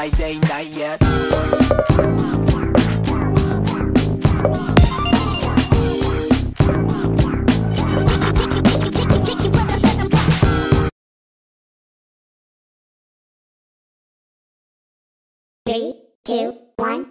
Friday night yet. Three, two, one.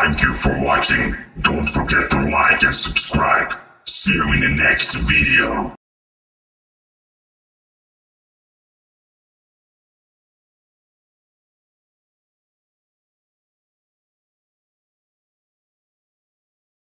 Thank you for watching. Don't forget to like and subscribe. See you in the next video.